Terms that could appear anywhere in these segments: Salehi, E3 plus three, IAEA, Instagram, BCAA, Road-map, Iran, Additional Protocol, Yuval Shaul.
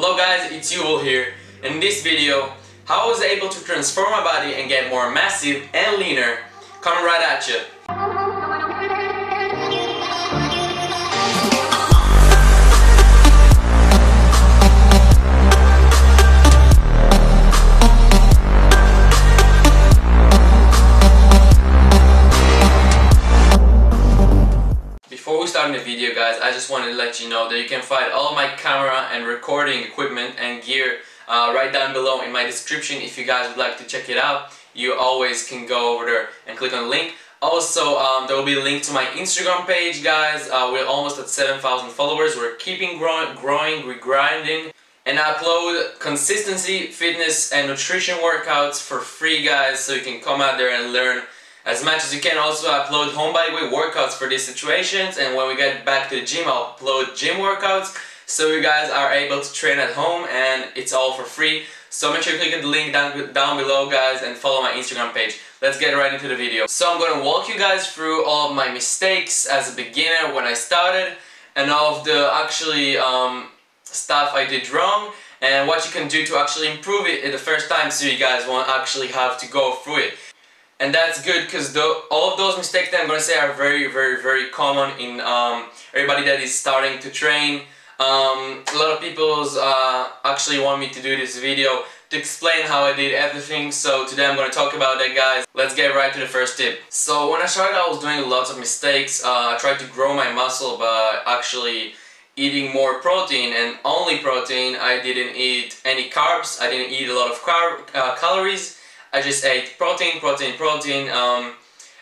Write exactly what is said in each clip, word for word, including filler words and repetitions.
Hello guys, it's Yuval here. In this video, how I was able to transform my body and get more massive and leaner. Coming right at you. Before we start the video guys, I just wanted to let you know that you can find all my camera and recording equipment and gear uh, right down below in my description if you guys would like to check it out. You always can go over there and click on the link. Also, um, there will be a link to my Instagram page guys. Uh, we're almost at seven thousand followers. We're keeping growing, growing, we're grinding. And I upload consistency, fitness and nutrition workouts for free guys, so you can come out there and learn as much as you can. Also, I upload home body weight workouts for these situations, and when we get back to the gym, I'll upload gym workouts so you guys are able to train at home, and it's all for free. So make sure you click on the link down, down below guys and follow my Instagram page. Let's get right into the video. So I'm going to walk you guys through all of my mistakes as a beginner when I started, and all of the actually um, stuff I did wrong, and what you can do to actually improve it the first time so you guys won't actually have to go through it. And that's good because all of those mistakes that I'm going to say are very, very, very common in um, everybody that is starting to train. Um, a lot of people uh, actually want me to do this video to explain how I did everything, so today I'm going to talk about that guys. Let's get right to the first tip. So when I started, I was doing lots of mistakes. Uh, I tried to grow my muscle by actually eating more protein, and only protein. I didn't eat any carbs, I didn't eat a lot of carb, uh, calories. I just ate protein, protein, protein. Um,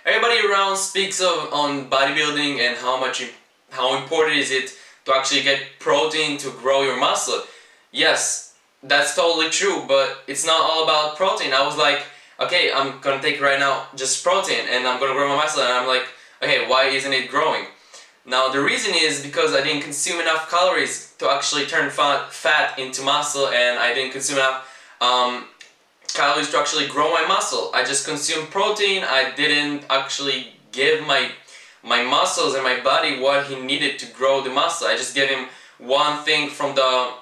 everybody around speaks of on bodybuilding and how much, you, how important is it to actually get protein to grow your muscle. Yes, that's totally true, but it's not all about protein. I was like, okay, I'm gonna take right now just protein, and I'm gonna grow my muscle. And I'm like, okay, why isn't it growing? Now the reason is because I didn't consume enough calories to actually turn fat, fat into muscle, and I didn't consume enough. Um, calories to actually grow my muscle. I just consumed protein. I didn't actually give my my muscles and my body what he needed to grow the muscle. I just gave him one thing from the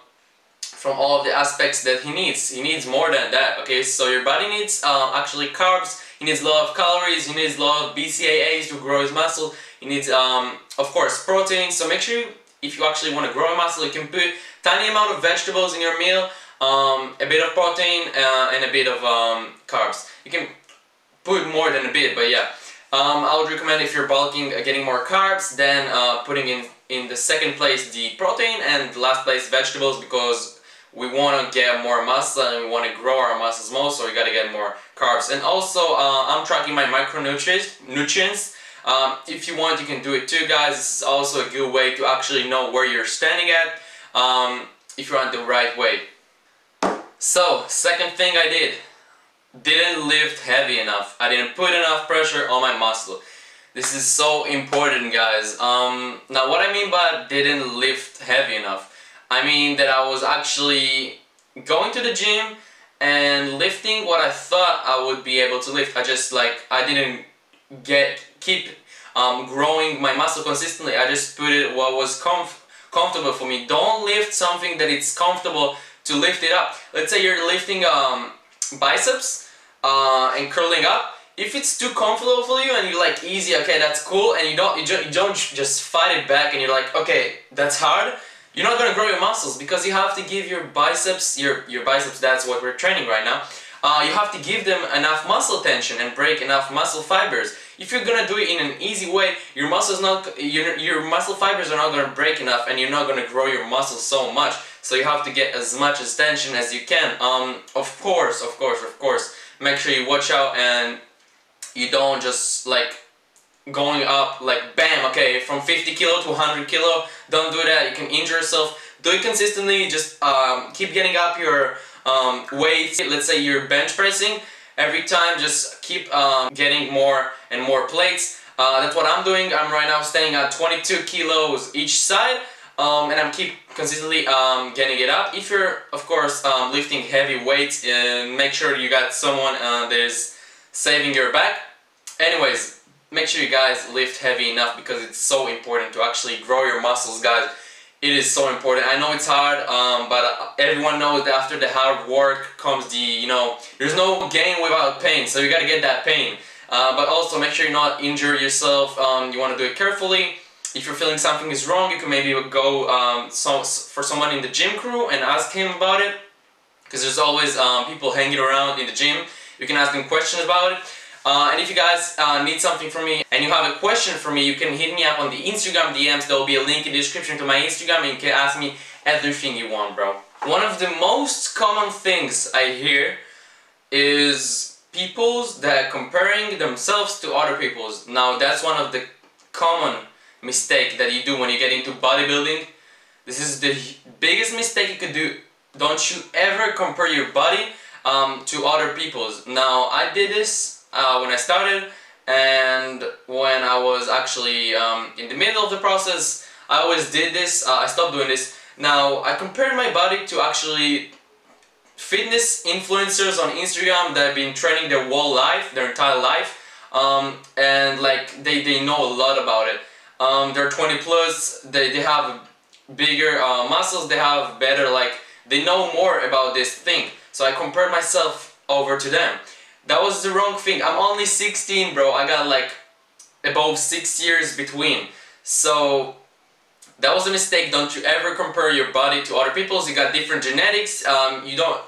from all of the aspects that he needs. He needs more than that. Okay, so your body needs uh, actually carbs. He needs a lot of calories. He needs a lot of B C A As to grow his muscle. He needs um, of course protein. So make sure you, if you actually want to grow a muscle, you can put tiny amount of vegetables in your meal. Um, a bit of protein uh, and a bit of um, carbs. You can put more than a bit, but yeah. Um, I would recommend if you're bulking, uh, getting more carbs, then uh, putting in, in the second place the protein and the last place vegetables, because we want to get more muscle and we want to grow our muscles more, so we got to get more carbs. And also, uh, I'm tracking my micronutrients. Nutrients. Um, if you want, you can do it too, guys. This is also a good way to actually know where you're standing at, um, if you're on the right way. So, second thing I did, didn't lift heavy enough. I didn't put enough pressure on my muscle. This is so important, guys. Um, now, what I mean by didn't lift heavy enough, I mean that I was actually going to the gym and lifting what I thought I would be able to lift. I just, like, I didn't get keep um, growing my muscle consistently. I just put it what was comf comfortable for me. Don't lift something that it's comfortable to lift it up. Let's say you're lifting um, biceps uh, and curling up. If it's too comfortable for you and you're like easy, okay, that's cool, and you don't you, you don't just fight it back and you're like, okay, that's hard, you're not gonna grow your muscles, because you have to give your biceps, your your biceps, that's what we're training right now. Uh, you have to give them enough muscle tension and break enough muscle fibers. If you're gonna do it in an easy way, your muscles not your your muscle fibers are not gonna break enough, and you're not gonna grow your muscles so much. So you have to get as much attention as you can. Um, of course, of course, of course. Make sure you watch out and you don't just like going up like bam, okay, from fifty kilo to one hundred kilo. Don't do that. You can injure yourself. Do it consistently. Just um, keep getting up your um, weights. Let's say you're bench pressing every time. Just keep um, getting more and more plates. Uh, that's what I'm doing. I'm right now staying at twenty-two kilos each side. Um, and I'm keep consistently um, getting it up. If you're, of course, um, lifting heavy weights, uh, make sure you got someone uh, that is saving your back. Anyways, make sure you guys lift heavy enough, because it's so important to actually grow your muscles, guys. it is so important. I know it's hard, um, but everyone knows that after the hard work comes the, you know, there's no gain without pain, so you gotta get that pain. Uh, but also make sure you not injure yourself. Um, you want to do it carefully. If you're feeling something is wrong, you can maybe go um, so, for someone in the gym crew and ask him about it, because there's always um, people hanging around in the gym. You can ask them questions about it. Uh, and if you guys uh, need something from me and you have a question for me, you can hit me up on the Instagram D Ms. There will be a link in the description to my Instagram, and you can ask me everything you want, bro. One of the most common things I hear is peoples that are comparing themselves to other peoples. Now, that's one of the common mistakes that you do when you get into bodybuilding. This is the biggest mistake you could do. Don't you ever compare your body um, to other people's. Now, I did this Uh, when I started, and when I was actually um, in the middle of the process, I always did this. uh, I stopped doing this. Now, I compared my body to actually fitness influencers on Instagram that have been training their whole life, their entire life, um, and like they, they know a lot about it. Um, they're twenty plus, they, they have bigger uh, muscles, they have better, like they know more about this thing. So I compared myself over to them. That was the wrong thing. I'm only sixteen, bro. I got like above six years between. So that was a mistake. Don't you ever compare your body to other people's. You got different genetics. Um, you don't,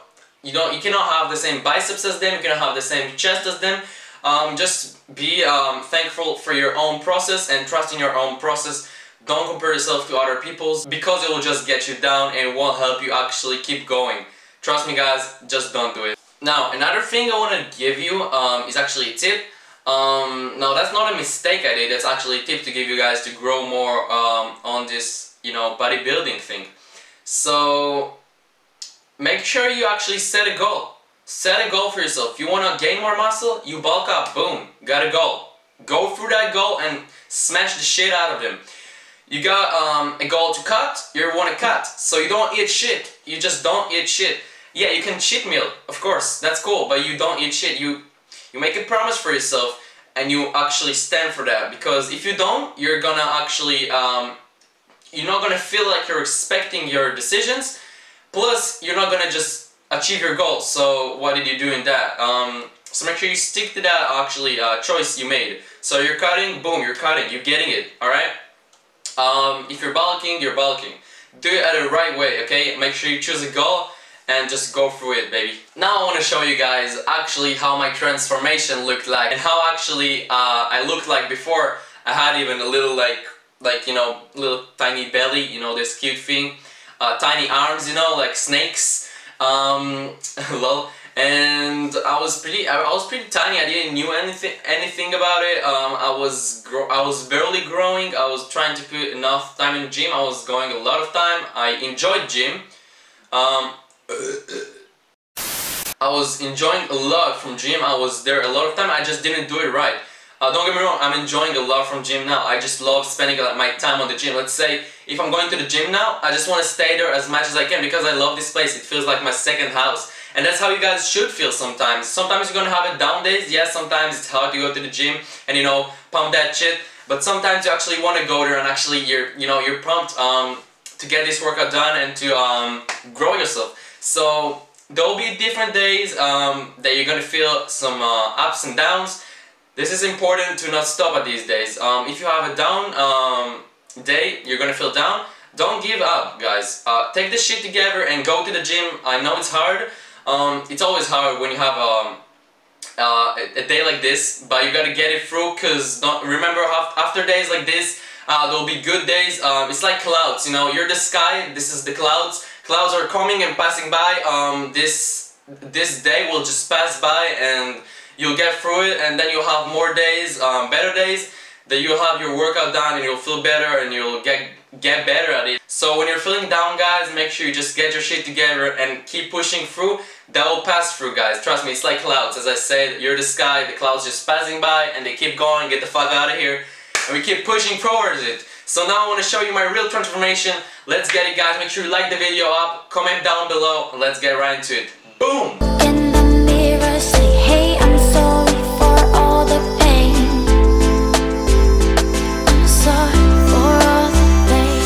you don't, you cannot have the same biceps as them. You cannot have the same chest as them. Um, just be um, thankful for your own process and trust in your own process. Don't compare yourself to other people's, because it will just get you down and it won't help you actually keep going. Trust me, guys. Just don't do it. Now, another thing I want to give you um, is actually a tip. Um, now, that's not a mistake I did, that's actually a tip to give you guys to grow more um, on this, you know, bodybuilding thing. So, make sure you actually set a goal. Set a goal for yourself. You want to gain more muscle, you bulk up, boom, got a goal. Go through that goal and smash the shit out of them. You got um, a goal to cut, you want to cut. So you don't eat shit, you just don't eat shit. Yeah, you can cheat meal, of course, that's cool, but you don't eat shit. You you make a promise for yourself and you actually stand for that, because if you don't, you're gonna actually, um, you're not gonna feel like you're respecting your decisions, plus you're not gonna just achieve your goals. So what did you do in that? Um, so make sure you stick to that actually uh, choice you made. So you're cutting, boom, you're cutting, you're getting it, alright? Um, if you're bulking, you're bulking. Do it at the right way, okay? Make sure you choose a goal and just go through it, baby. Now I want to show you guys actually how my transformation looked like, and how actually uh, I looked like before. I had even a little like, like you know, little tiny belly, you know, this cute thing. Uh, tiny arms, you know, like snakes. Um, lol. And I was pretty, I was pretty tiny. I didn't knew anything, anything about it. Um, I was, gro I was barely growing. I was trying to put enough time in the gym. I was going a lot of time. I enjoyed gym. Um, I was enjoying a lot from gym. I was there a lot of time. I just didn't do it right. Uh, don't get me wrong, I'm enjoying a lot from gym now. I just love spending my time on the gym. Let's say if I'm going to the gym now, I just want to stay there as much as I can, because I love this place. It feels like my second house, and that's how you guys should feel sometimes. Sometimes you're gonna have it down days. Yes, sometimes it's hard to go to the gym and, you know, pump that shit, but sometimes you actually want to go there and actually you're, you know, you're pumped um, to get this workout done and to um, grow yourself. So there will be different days um, that you're gonna feel some uh, ups and downs. This is important to not stop at these days. Um, if you have a down um, day, you're gonna feel down. Don't give up, guys. Uh, take the shit together and go to the gym. I know it's hard. Um, it's always hard when you have a, uh, a day like this, but you gotta get it through. Cause don't, remember, after days like this, uh, there will be good days. Um, it's like clouds, you know. You're the sky. This is the clouds. Clouds are coming and passing by. Um, this this day will just pass by, and you'll get through it, and then you'll have more days, um, better days, that you'll have your workout done, and you'll feel better, and you'll get get better at it. So when you're feeling down, guys, make sure you just get your shit together and keep pushing through. That will pass through, guys. Trust me, it's like clouds. As I said, you're the sky. The clouds just passing by, and they keep going. Get the fuck out of here, and we keep pushing towards it. So now I want to show you my real transformation. Let's get it, guys. Make sure you like the video up, comment down below, and let's get right into it. Boom! In the mirror, say, hey, I'm sorry for all the pain. I'm sorry for all the pain.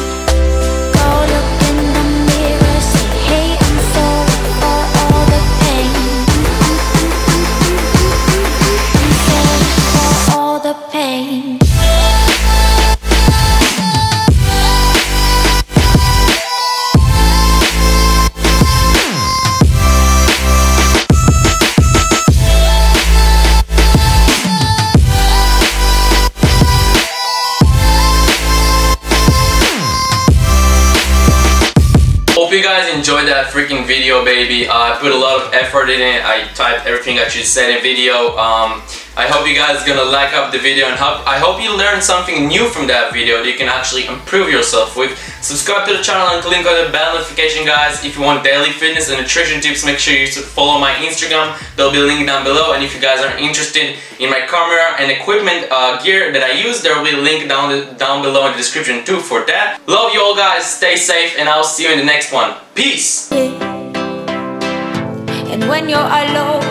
guys enjoyed that freaking video, baby. uh, I put a lot of effort in it. I typed everything I should say in a video. um, I hope you guys gonna like up the video, and help, I hope you learned something new from that video that you can actually improve yourself with. Subscribe to the channel and click on the bell notification, guys. If you want daily fitness and nutrition tips, make sure you follow my Instagram. There'll be a link down below, and if you guys are interested in my camera and equipment uh, gear that I use, there will be a link down, the, down below in the description too for that. Love you all, guys. Stay safe, and I'll see you in the next one. Peace! And when you're alone,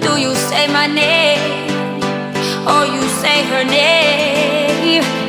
do you say my name? Or you say her name?